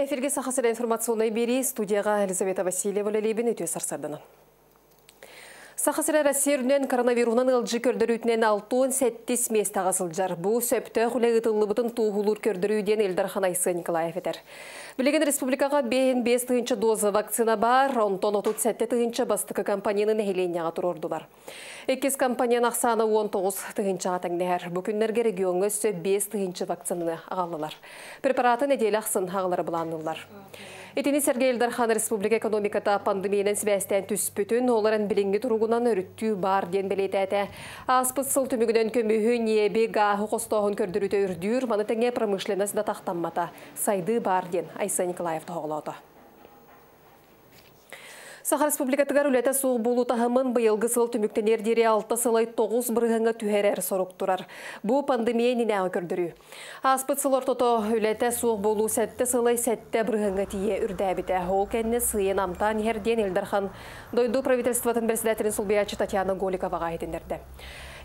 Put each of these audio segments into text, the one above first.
Эфирге сахасыра информационный бери, студияға Елизавета Васильева лебен өте сарсарданы. Сахасыра Россиянен коронавирунан ылжы көрдірудінен 6-7 мест ағасылжар. Бұл сөпті құлайғытылы бұтын туғылыр көрдіруден Эльдархан Айсы Николаев етер. Білеген республикаға 5-5 дозы вакцина бар, 10-37 бастықы компанияның әйленияға тұр ордылар. Экес компанияның ақсаны 19-ға тәңдер. Бүкіндерге регионы сөй 5-5 вакцинаны ағалылар. Препаратын әдейлі ақсын ағалары бұланылар. Этини Сергей Эльдархан республика экономиката пандемияның сібәстен түспітін, оларын білінгі тұруғынан өрітті бар ден білетәді. Аспытсыл түмігінен көмігі небе ғағы қостағын көрдіруді үрдір, маны тәңе промышленасы да тақтанмата. Сайды бар ден Айса Николаевты ғолауды. Саха республикатыгар үләті суғы болу тағымын бұйылғы сыл түміктенер дере 6-9 бірғанға түхәрәр сорып тұрар. Бұ пандемия ненәуі көрдірі. Аспыт сыл ортото үләті суғы болу сәтті сылай сәтті бірғанға тие үрдәбіті. Ол кәнні сыйын амтан ерден Эльдархан дойду правительстватын бәсіләтірін Сулбиячы Татьяна Голиковаға етіндерді.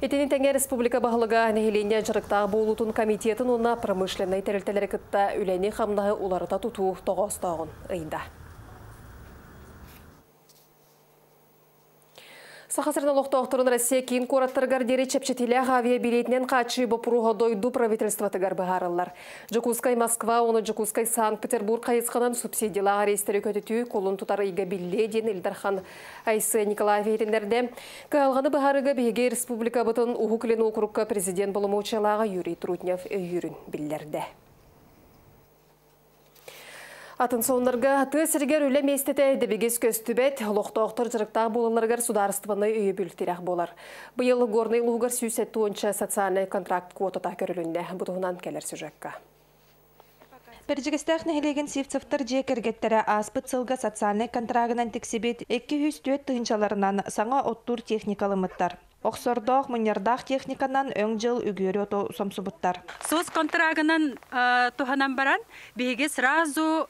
Этенен тәңе республика бағылыға нәхелене жырықтағы болутын комитетін онына промышленай тәрілтелері күтті үләне қамдағы оларыта тұту тоғыстағын ұйында. Сахасырнан оқтоқтырын Россия кейін қораттырғардері чепчетілі авиабилетінен қачы бұпыруға дойду правительстватығар бағарылар. Жекускай Москва, оны Жекускай Санкт-Петербург қайысқынан субсидиялаға рейстері көтіті қолын тұтары игі білден Эльдархан Айсы Николаев етіндерді. Қағалғаны бағарығы беге республика бұтын ұғықлен оқырыққа президент болымы ұчалаға Юрий Трутнев үйірін білдерді. Атын соңнарға ты сіргер үлі местеті дебегес көстібет, лоқтоқтыр жырықтағы болыларғар сударыстываны үйі бүліктерек болар. Бұйыл ғорны ұлғығар сүйсетті онша социальный контракт квотата көрілінде. Бұтығынан кәлер сүжекка. Пәржігістәқ нәхелеген севцевтір жекергеттері аспыт сылғы социальный контрагынан тексебет 200 тұйыншаларынан саңа оттур техникалы мұттар. Оқсордоқ мұнердақ техниканан өң жыл үгері өті сомсы бұттар. Соз контрагынан тұханан баран бейге сразу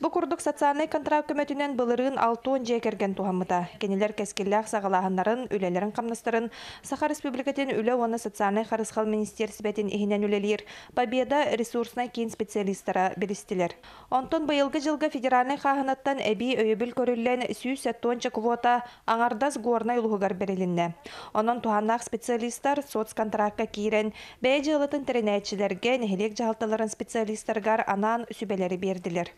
Бұл құрдық социальный контракт көмөтінен бұлырығын 6-10 жекерген туғамыда. Кенелер кәскелләқ сағалағынларын, үлелерін қамныстырын, Саха Республикатын үлі оны социальный қарысқал министерсібетін ехінен үлелер, Победа ресурсына кейін специалистара білістілер. Онтон бұйылғы жылғы федеральный қағынаттан әбей өйебіл көрілілен 100-10 квота аңардас ғорна үлғығар берілінне. Онын туғанақ специалистар соцконтрактқа кейрен, бәй жылытын тәрінәйтшілерге нәхелек жағалталарын специалистарғар анан сүбелері берділер.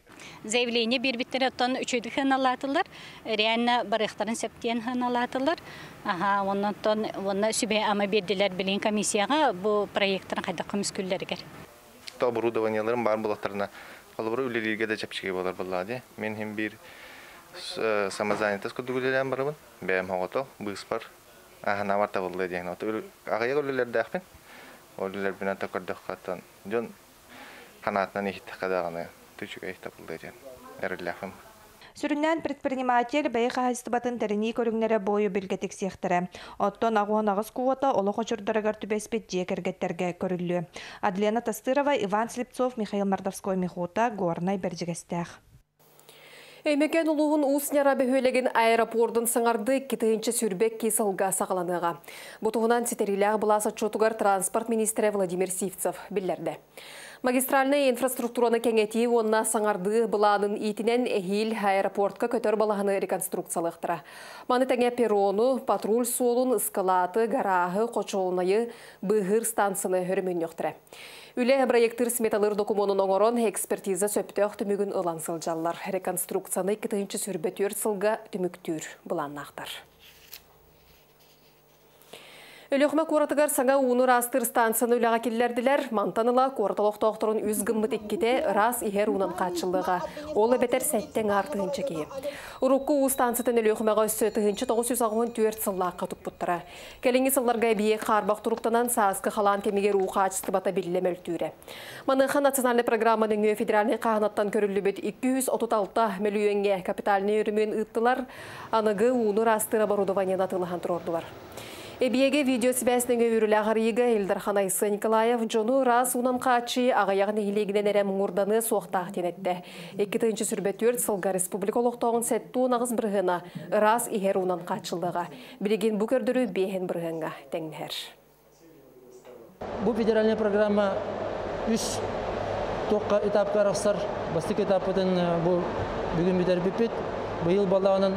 Заявление бербиттері оттан үшөйді ғаналатылар, реально барықтарын сәптен ғаналатылар. Онна сүбе ама берділер білген комиссияға бұл проекттарын қайдаққа мүскілдергер. Оборудованияларын бар болақтарына қалыбыры үлелерге де жапшығы болар болады. Мен хем бір самозанятыз көдігілерін барабын. Бәйім оғатал, бұғыс бар. Ағана варта болды деген оты. Ағаяқ үлелерді әқпен. Үлелер бін ата көрді қаттан. Жон қанатынан ехетті қадағаны. Сүріннән предприниматель бәйіға хастыбатын тәріне көріңнері бойы білгетік сектірі. Оттон ағуанағыз қуғыта олы қочырдарығар түбәспет жекергеттерге көрілі. Адлена Тастырова, Иван Слепцов, Михаил Мардовской Михута, Горнай Бәржігістәқ. Әймекен ұлығын ұсыняра бөхелеген аэропордың сыңарды кетігінші сүрбек кесілға сағаланыға. Бұтығынан сетеріліғі бұласа чотығар транспорт министері Владимир Сивцев білдерді. Магистральный инфраструктураны кәңәті онына саңарды бұланың итінен әйіл аэропортқа көтер балағыны реконструкциялықтыра. Маны тәңе перрону, патруль солын, ұскалаты, гарағы, қочолынайы, бұғыр станцыны өрімен өқтірі. Үлі проектыр сметалыр документын оңырын экспертиза сөптіғ түмігін ұлан сылжалар. Реконструкцияны кетігінші сүрбетер сылға түміктүр бұланнақтар. Үлі құмақ оратығар саңа ұныр астыр станцияны үліға келілерділер. Мантаныла қорталық тоқтырын үзгімміт еккеде рас иғер ұнан қатшылыға. Олы бәтер сәттен артығыншы кейі. Үріккі ұстанцытын үлі құмаға өсі тығыншы 904 сылла қатып бұттыра. Кәліңі сылларға бие қарбақ тұрықтынан саасқы қалан кемегер ұқа ачысты бата білілі мөлтүрі. Манынға национальный программаның үй федеральный қағынаттан көрілі бөт 236 миллионге капиталіне үрімен ұттылар, анығы ұныр астыра барудованияна тылыған тұрордылар. Эбиеге видеосебесінің өрілі ағырыйығы Эльдархан Айсы Николаев жону раз унан қачы ағаяғын елегінен әрем ұңырданы соқтақ тенетті. 2-ті сүрбетөрт сылға республикалықтауын сәтті нағыз бірғына раз ихер унан қачылдыға. Білеген бүкірдірі бейін бірғынға тәңнер. Бұл федеральная программа 3 тоққа этапқа рақсар. Бастық этапыдың бұл бүгін бетер бепет. Бұл балағынан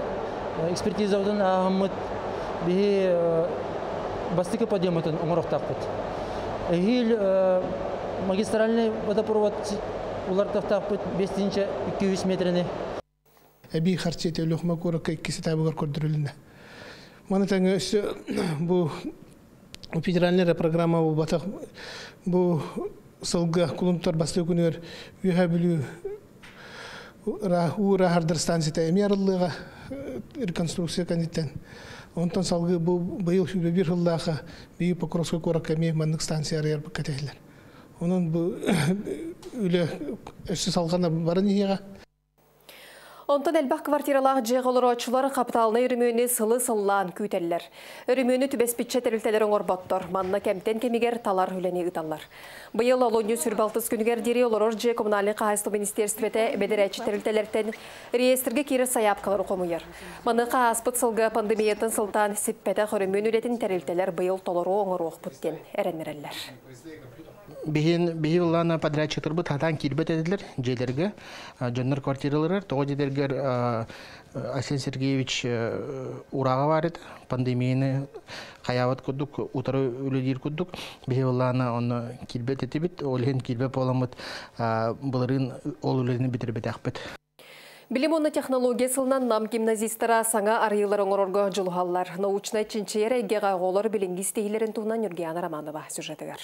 экспертизаудың ағымыт бе бастық подъемытын оңырықтақпыт. Әйіл магистральный водопровод олардақтақпыт 5-200 метріне. Әбей қарчеті өліғіма көрікі кесі табығар көрдірілінді. Маны тәңі өсі бұл федеральная программа бұл батақ бұл сылға құлымтар бастық күнер үйе білі ұра ғардар станцияты әме арылыға реконструкция кәндеттен. Онтан салғы бұл бір ғыллаға бейі Покровска қорак әме мәнік станция арияр бұл кәтелер. Оның бұл үлі әші салғана барын еға. Онтан әлбақ квартиралақ жеғылыр очылар қапталына үрімені сылы-сыллан күйтелілер. Үрімені түбәспетше тәрілтелер оңырбаттыр. Манна кәмтен кемегер талар үләне ұталар. Бұйыл Алонью сүрбалтыз күнігер дере олар же коммуналық қағайсыл министерстветі бәдірәтші тәрілтелерден реестрге кері саяпқалар қомуыр. Маныққа аспыт сылғы пандемиятын сылтан сеппәті құрымен үлетін тәрілтелер бұйыл толыру оңыр оқпыттен әрәнмерелер. Бейілана подрядчиктар бұт атан келбет әділер, желерге, жоннар квартираларар, тоғы дедергер Асен Сергеевич ұраға барет, пандемияны қаяват күдік, ұтары өледер күдік, бейілана оны келбет әтебет, олген келбет боламыд, бұларын ол өледіні бітірбет әқпет. Білім оны технология сылынан нам гимназистара саңа арыйлар оңырорға жылғалар. Научна чинчер әйге ғағолар білінгіз тегілерін туынан Юргияна Романова сюжетігер.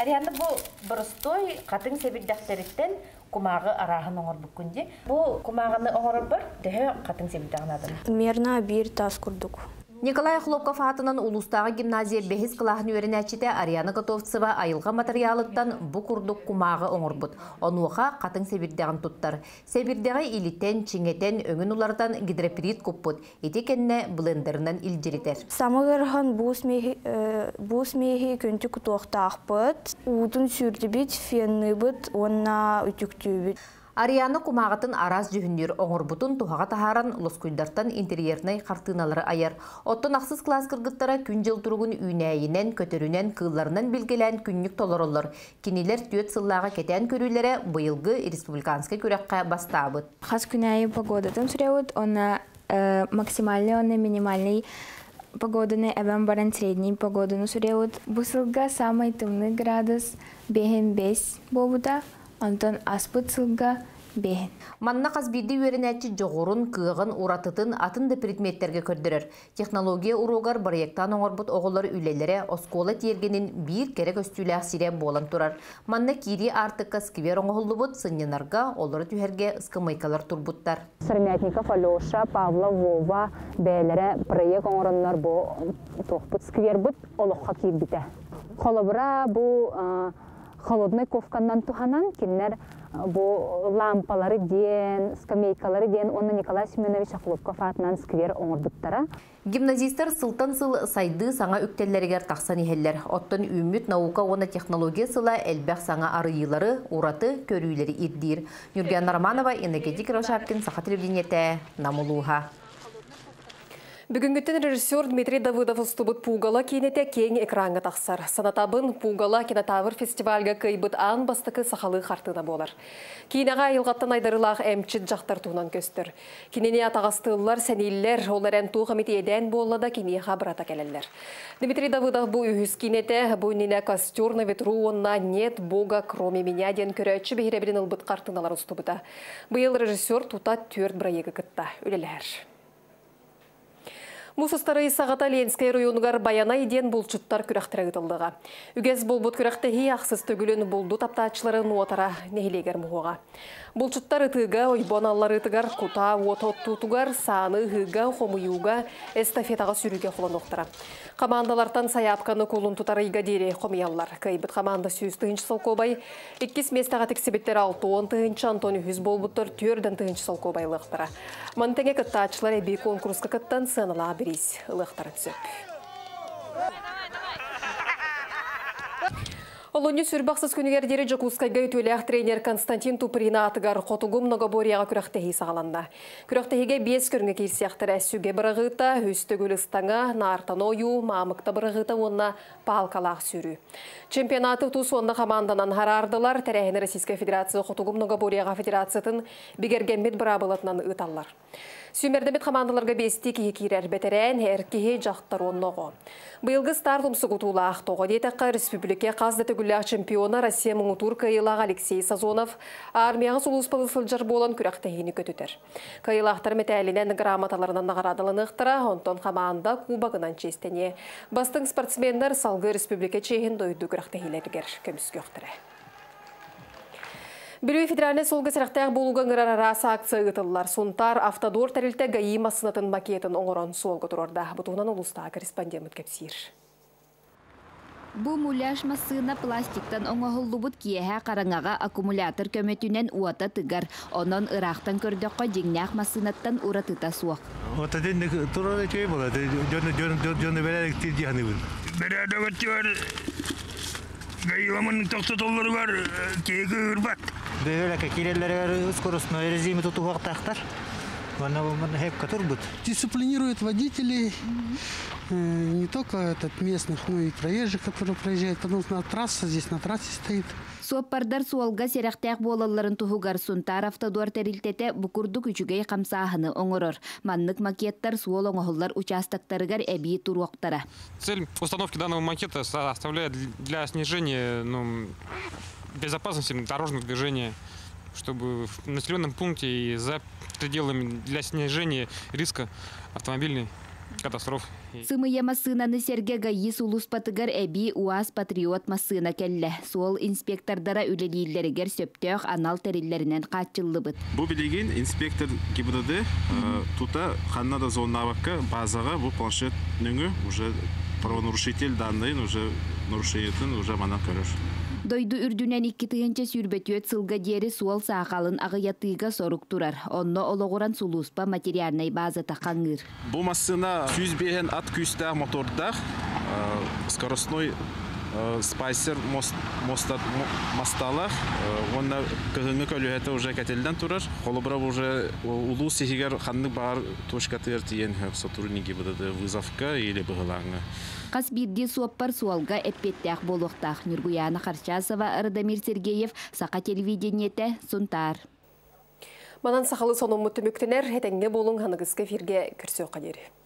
Әрі бұл бұрыстой қатын себілдәқтеріттен құмағы арағын оңыр бүкінде. Бұл құмағыны оңыры бір, дәхе қатын себілдәғын адыр. Мерна бір тас күрдік. Николай Хлопков атынан Улустағы гимназия бәхіз қылағын өрін әчеті Ариана Готовцева айылға материалыттан бұл күрдік құмағы оңыр бұд. Оны оқа қатын себілдәғын тұттар. Себілдәғі илеттен, чингеттен, өңін олардан гидропирит көп бұд. Етекенне блендерінен илдерітер. Самығырған бұс мейхи көнті күтуқтақ бұд. Уытын сүрді бет, фенны бұд, онна үтіктіу бет. Арияны кумағытын араз жүхіндер оңыр бұтын туғаға тахаран лоскуйдартан интерьернай қартыналары айыр. Оттын ақсыз класс кыргыттара күн жыл тұрғын үйнәйінен, көтерінен, кылларынан білгелен күннік толырылыр. Кенелер төт сыллаға кетен көрілері бұйылғы республиканскай көрекқа бастабыд. Қаз күнәйі погодатын сүреуд, оны максимальный, оны минимальный погодыны, әбән баран средний погодыны сүреуд. Бұсылға самай тымны градус 5-5 болуда. Онтан аспыт сылға бейін. Манна қазбейді өрін әтші жоғырын, күйіғын, ұратытын, атын да предметтерге көрдірір. Технология ұруғар барыяқтан оңырбыт оғылар үйлелері осколы тергенін бір керек өстілі ақсирен болан тұрар. Манна кері артыққа сквер оңғылы бұд, сынненарға олары түйерге ұскымайкалар тұрбұттар. Сырмятников, Алеша, Павла, Вова бәлері проект оңырынлар тоқпыт сквер бұд, олыққа кейбіті. Қолыбыра бұл холодной ковканнан туханан кинер бу лампалары ден, скамейкалары ден, оны Николай Семенович Хлопков атынан сквер оңырдыттара. Гимназистер сылтан сыл сайды саңа үктеллергер тақсан ехеллер. Оттын үміт наука оны технология сыла әлбәқ саңа арыйлары, ураты, көрілері ирдир. Юргияна Романова, Энергетик Рошапкин, Саха телевидениеті, Намулуға. Бүгінгіттен режиссер Дмитрий Давыдов ұстыбыт Пугала кенеті кен экранға тақсар. Санатабын Пугала кинотавыр фестивальға көйбіт аң бастықы сақалы қартына болар. Кейінаға елғаттан айдарылақ әмчіт жақтар туынан көстір. Кенене атағастығылар, сәнейлер, олар ән туғы метеден болында кене қабырата кәлелер. Дмитрий Давыдов бұ үйіз кенеті, бұ нені костерны ветру онна нет бога кроме меня ден көрәтші бейребілін ұлбыт қартыналар ұстыбыта. Бұл режиссер тута төрт бірайығы күтті. Өлелер. Мұсыстары Сағата Ленскай районығар баяна еден бұлчыттар күрәқтірі ғытылдыға. Үгез бұл бұт күрәқтіғи ақсыз төгілін бұлды таптачылары нуатара негелегер мұғыға. Бұлчыттар ұтыға, ойбоналар ұтығар, құта, ототтутығар, саны, ғыға, қомыюға, эстафетаға сүріге құлан оқтыра. Қамандалартан саяпқаны қолын тұтары егадері қомиялар. Кайбыт қаманда сүйістігінші салқобай, 2 местаға тексебеттер 6-10 тұғыншы Антони Хүзбол бұттыр түрден тұғыншы салқобайлықтыра. Мантене күтті ачылар әбей конкурсқа күттін сынала берейс. Лықтарын сөп. Олонью сүрбақсыз күнігер дереже құлысқайға өтуіліғ тренер Константин Туприна атығар қотығым ноғаборияға күріқтегі сағаланды. Күріқтегіге 5 көріңі керсияқтыр әсуге біріғыта, үстігілістаңа, нартан ойу, мамықта біріғыта онына палқалақ сүрі. Чемпионаты тұс онына қаманданан харардылар, тәрәйіні Российская Федерация қотығым ноғаборияға федерациятын бігергенбет бірабылатынан ұталар. Сүймердемет қамандыларға бесті кейекер әрбетерен әркеге жақтар оннығы. Бұйылғы стартымсы құтуыла ақтоға детеққа республике қазды түгілі чемпионы Россия мұңытур Каилағы Алексей Сазонов армияғы сұлыспалы сылжар болын күрақтайыны көтітір. Каилақтар метәлінен грамоталарынан нағарадылынықтыра, онтон қаманда кубағынан честене. Бастың спортсмендар салғы республике чейін дойды күрақтайылергер көміс көқтірі. Бүлі федеральный солғы сірақтайық болуған ғырар арасы акция ұтылылар. Сонтар автодор тәрілті ғайи масынатын макетін оңыран солғы тұрорда. Бұтығынан ұлыстағы корреспондент өткепсер. Бұ мұляш масына пластиктан оңығылы бұд киеға қарыңаға аккумулятор көметінен уата тұғар. Онын ұрақтан көрдіққа жеңнәқ масынаттан ұратыта суақ. Отаден тұрады көй болады. Жөні бәләлік тір жағыны бұд. Гайламын тоқты толыр бар, тегі үрбәт. Бөйләкі келелер скоростной резиме тұту ғақтақтар. Ванна ғайып қатыр бұд. Дисциплинирует водителей, не только от местных, но и проезжих, которые проезжают. Потому что трасса здесь на трассе стоит. Суаппардар суалға серақтайық болаларын тұғығар сұнтар автодор тәрілтеті бұқырды күчігей қамсағыны оңырыр. Маннық макеттар суал оңығылар участактарығар әбейі тұруақтары. Цель установки данного макета составляет для снижения безопасности дорожного движения, чтобы в населенном пункте и за пределами для снижения риска автомобильной катастроф. Сымыя масынаны серге ғайы сулус патығар әбі УАЗ патриот масына кәлі. Сол инспектордара үлелейлерігер сөптеуқ анал тәрелерінен қатчылы бұд. Бұ білеген инспектор кебудады тұта қаннада зоннаваққа базаға бұ планшет нүңі уже правонарушитель данныйын уже нарушениетін уже мана көрір. Дойду үрдүнен иккитігінші сүрбетіет сылға дері суал сақалын ағыятыға соруқ тұрар. Онны олығыран сулуспа материарнай базы тақаңыр. Бұл масына 100-бен ат күйістіғ мотордақ скоростной спайсер мосталақ. Онна күгіңі көлігеті уже кәтелден тұрар. Қолыбырап уже ұлу сегігер қанны бағар тұшқаты әртиен сатурниге бұдады вызавқа елі бұғылаңы. Қасбирге суаппар суалға әппеттіғ болуқтақ. Нүргуяна Харчасова, Радамир Сергеев, Сақа телевидениеті, Сонтар. Манан сақалы соның мұтты мүктінер, әтәңге болуң ғанығыз көферге күрсе қадері.